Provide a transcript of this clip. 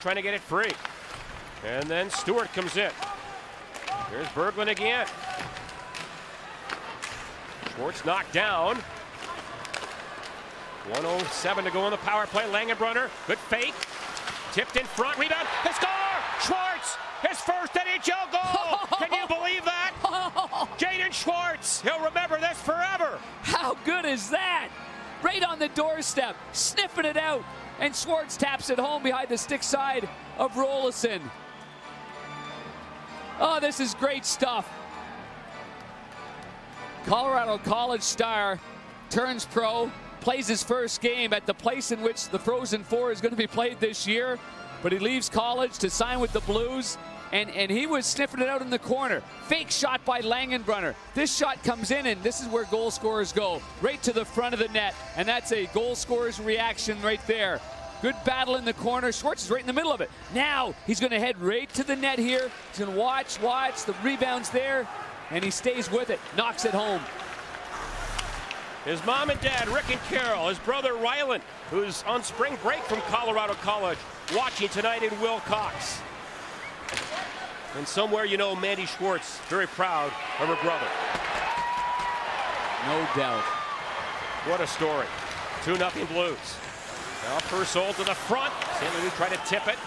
Trying to get it free. And then Stewart comes in. Here's Berglund again. Schwartz knocked down. 1:07 to go on the power play. Langenbrunner, good fake. Tipped in front, rebound, the score! Schwartz, his first NHL goal! Can you believe that? Jaden Schwartz, he'll remember this forever. How good is that? Right on the doorstep, sniffing it out, and Schwartz taps it home behind the stick side of Roloson. Oh, this is great stuff. Colorado College star turns pro, plays his first game at the place in which the Frozen Four is going to be played this year, but he leaves college to sign with the Blues, and he was sniffing it out in the corner. Fake shot by Langenbrunner. This shot comes in, and this is where goal scorers go, right to the front of the net, and that's a goal scorer's reaction right there. Good battle in the corner. Schwartz is right in the middle of it. Now he's going to head right to the net here. He's going to watch. The rebound's there, and he stays with it, knocks it home. His mom and dad, Rick and Carol, his brother Ryland, who's on spring break from Colorado College, watching tonight in Wilcox. And somewhere, you know, Mandy Schwartz, very proud of her brother. No doubt. What a story. 2-0 Blues. Now Purcell to the front. Stanley trying to tip it.